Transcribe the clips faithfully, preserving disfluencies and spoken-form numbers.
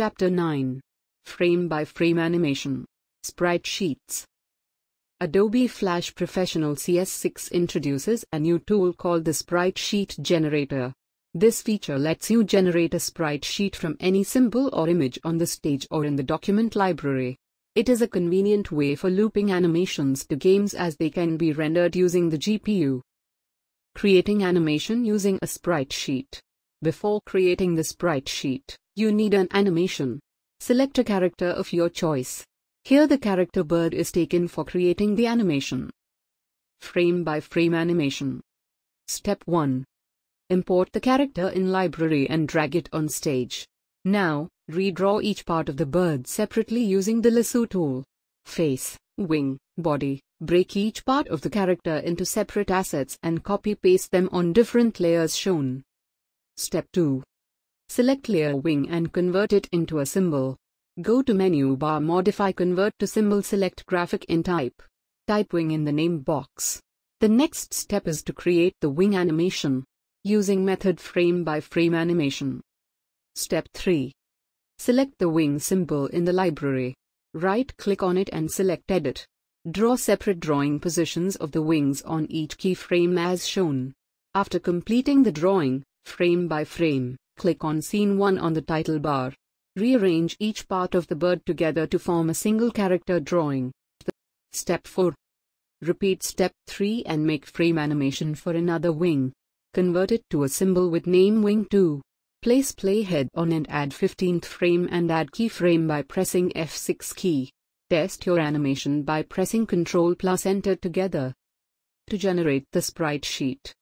Chapter nine. Frame by Frame Animation. Sprite Sheets. Adobe Flash Professional C S six introduces a new tool called the Sprite Sheet Generator. This feature lets you generate a sprite sheet from any symbol or image on the stage or in the document library. It is a convenient way for looping animations to games as they can be rendered using the G P U. Creating animation using a sprite sheet. Before creating the sprite sheet, you need an animation. Select a character of your choice. Here the character bird is taken for creating the animation. Frame by frame animation. Step one. Import the character in library and drag it on stage. Now, redraw each part of the bird separately using the lasso tool. Face, wing, body. Break each part of the character into separate assets and copy-paste them on different layers shown. Step two. Select layer wing and convert it into a symbol. Go to menu bar, modify convert to symbol, select graphic in type. Type wing in the name box. The next step is to create the wing animation using method frame by frame animation. Step three. Select the wing symbol in the library. Right click on it and select edit. Draw separate drawing positions of the wings on each keyframe as shown. After completing the drawing, frame by frame, click on scene one on the title bar. Rearrange each part of the bird together to form a single character drawing. Step four. Repeat step three and make frame animation for another wing. Convert it to a symbol with name wing two. Place playhead on and add fifteenth frame and add keyframe by pressing F six key. Test your animation by pressing Ctrl plus Enter together to generate the sprite sheet.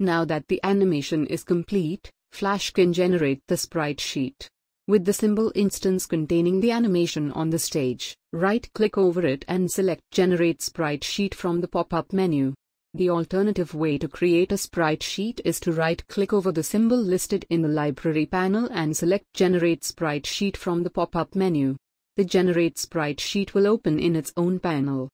Now that the animation is complete, Flash can generate the sprite sheet. With the symbol instance containing the animation on the stage, right-click over it and select Generate Sprite Sheet from the pop-up menu. The alternative way to create a sprite sheet is to right-click over the symbol listed in the library panel and select Generate Sprite Sheet from the pop-up menu. The Generate Sprite Sheet will open in its own panel.